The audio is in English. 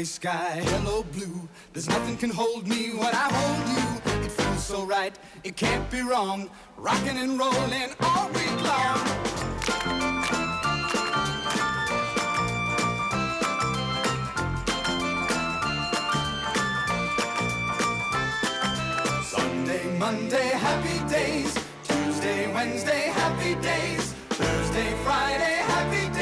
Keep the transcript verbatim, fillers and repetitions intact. gray sky, hello blue. There's nothing can hold me when I hold you. It feels so right, it can't be wrong. Rockin' and rollin' all week long. Monday, happy days. Tuesday, Wednesday, happy days. Thursday, Friday, happy days.